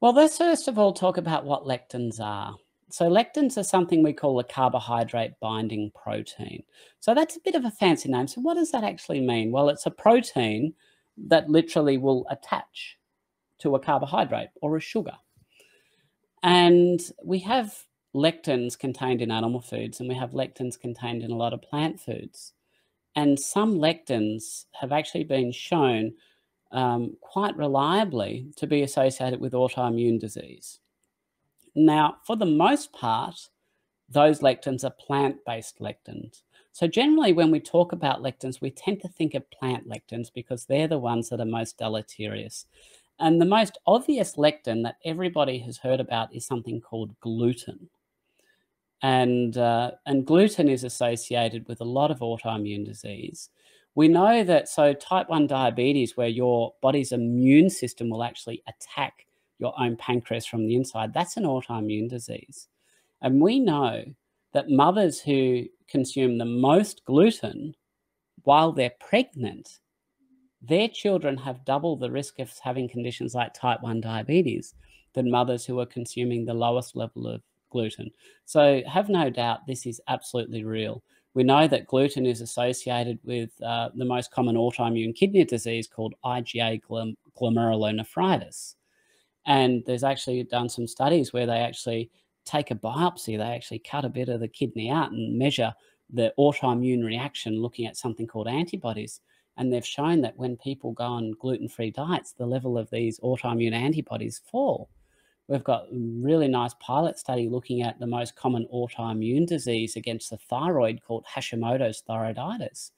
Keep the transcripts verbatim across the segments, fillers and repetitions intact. Well, let's first of all talk about what lectins are. So lectins are something we call a carbohydrate binding protein. So that's a bit of a fancy name. So what does that actually mean? Well, it's a protein that literally will attach to a carbohydrate or a sugar. And we have lectins contained in animal foods, and we have lectins contained in a lot of plant foods. And some lectins have actually been shown um, quite reliably to be associated with autoimmune disease. Now, for the most part, those lectins are plant-based lectins. So generally, when we talk about lectins, we tend to think of plant lectins because they're the ones that are most deleterious. And the most obvious lectin that everybody has heard about is something called gluten. And, uh, and gluten is associated with a lot of autoimmune disease. We know that, so type one diabetes, where your body's immune system will actually attack your own pancreas from the inside, that's an autoimmune disease. And we know that mothers who consume the most gluten while they're pregnant, their children have double the risk of having conditions like type one diabetes than mothers who are consuming the lowest level of gluten. So have no doubt this is absolutely real. We know that gluten is associated with uh, the most common autoimmune kidney disease called IgA glomerulonephritis. And there's actually done some studies where they actually take a biopsy, they actually cut a bit of the kidney out and measure the autoimmune reaction looking at something called antibodies. And they've shown that when people go on gluten-free diets, the level of these autoimmune antibodies fall. We've got a really nice pilot study looking at the most common autoimmune disease against the thyroid called Hashimoto's thyroiditis,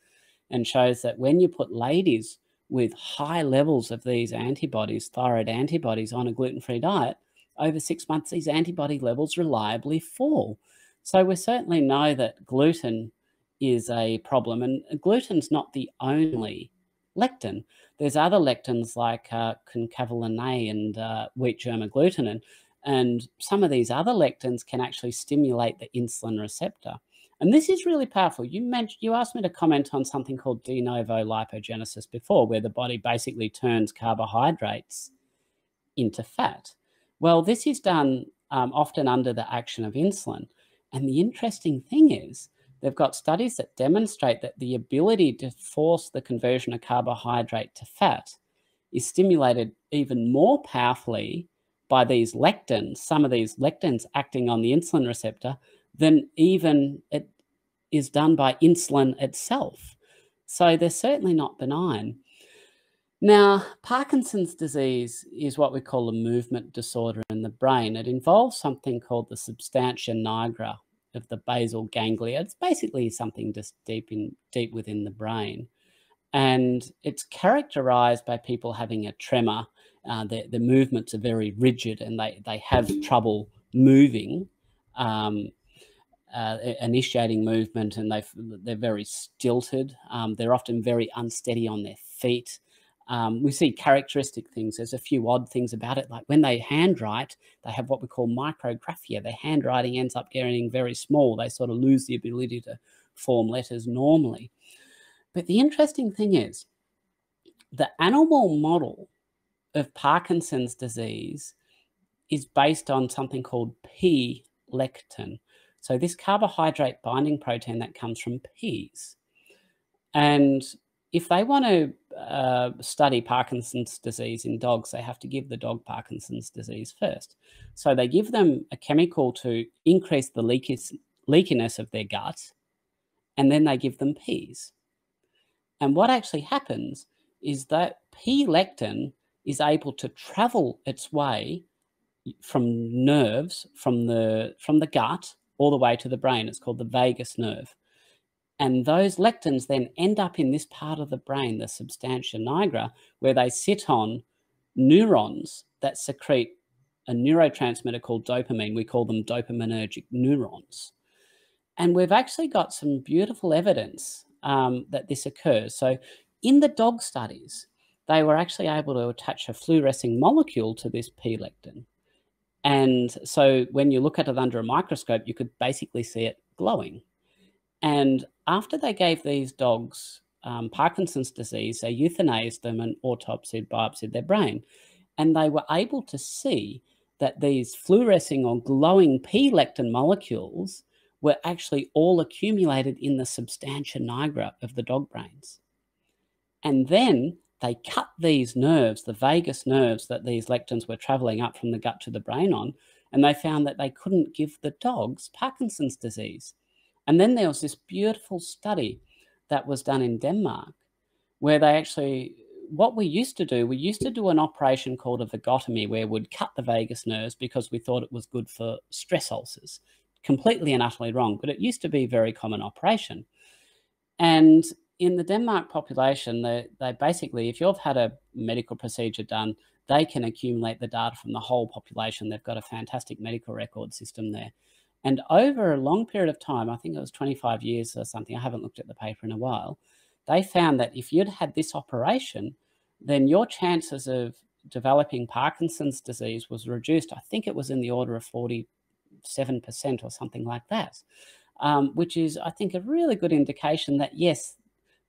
and shows that when you put ladies with high levels of these antibodies, thyroid antibodies, on a gluten-free diet, over six months, these antibody levels reliably fall. So we certainly know that gluten is a problem, and gluten's not the only lectin. There's other lectins like uh, concanavalin A and uh, wheat germ glutenin, and some of these other lectins can actually stimulate the insulin receptor. And this is really powerful. You mentioned, you asked me to comment on something called de novo lipogenesis before, where the body basically turns carbohydrates into fat. Well, this is done um, often under the action of insulin. And the interesting thing is, they've got studies that demonstrate that the ability to force the conversion of carbohydrate to fat is stimulated even more powerfully by these lectins, some of these lectins acting on the insulin receptor, than even it is done by insulin itself. So they're certainly not benign. Now, Parkinson's disease is what we call a movement disorder in the brain. It involves something called the substantia nigra of the basal ganglia. It's basically something just deep in deep within the brain. And it's characterized by people having a tremor. Uh, the, the movements are very rigid, and they, they have trouble moving, um, uh, initiating movement, and they they're very stilted. Um, they're often very unsteady on their feet. Um, we see characteristic things. There's a few odd things about it, like when they handwrite, they have what we call micrographia. Their handwriting ends up getting very small. They sort of lose the ability to form letters normally. But the interesting thing is, the animal model of Parkinson's disease is based on something called pea lectin. So this carbohydrate binding protein that comes from peas. And if they want to uh, study Parkinson's disease in dogs, they have to give the dog Parkinson's disease first. So they give them a chemical to increase the leakiness, leakiness of their gut, and then they give them peas. And what actually happens is that pea lectin is able to travel its way from nerves, from the, from the gut, all the way to the brain. It's called the vagus nerve. And those lectins then end up in this part of the brain, the substantia nigra, where they sit on neurons that secrete a neurotransmitter called dopamine. We call them dopaminergic neurons. And we've actually got some beautiful evidence um, that this occurs. So in the dog studies, they were actually able to attach a fluorescing molecule to this pea lectin. And so when you look at it under a microscope, you could basically see it glowing. And after they gave these dogs um, Parkinson's disease, they euthanized them and autopsied, biopsied their brain. And they were able to see that these fluorescing or glowing p-lectin molecules were actually all accumulated in the substantia nigra of the dog brains. And then they cut these nerves, the vagus nerves that these lectins were traveling up from the gut to the brain on, and they found that they couldn't give the dogs Parkinson's disease. And then there was this beautiful study that was done in Denmark where they actually, what we used to do, we used to do an operation called a vagotomy where we'd cut the vagus nerves because we thought it was good for stress ulcers. Completely and utterly wrong, but it used to be a very common operation. And in the Denmark population, they, they basically, if you've had a medical procedure done, they can accumulate the data from the whole population. They've got a fantastic medical record system there. And over a long period of time, I think it was twenty-five years or something, I haven't looked at the paper in a while, they found that if you'd had this operation, then your chances of developing Parkinson's disease was reduced. I think it was in the order of forty percent. seven percent or something like that, um, which is, I think, a really good indication that, yes,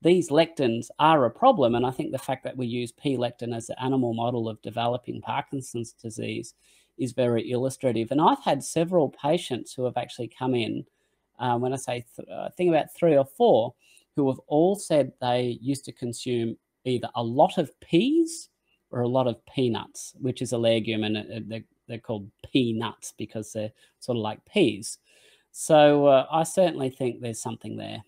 these lectins are a problem. And I think the fact that we use P-lectin as an animal model of developing Parkinson's disease is very illustrative. And I've had several patients who have actually come in, um, when I say, th I think about three or four, who have all said they used to consume either a lot of peas or a lot of peanuts, which is a legume, and uh, they're They're called peanuts because they're sort of like peas. So uh, I certainly think there's something there.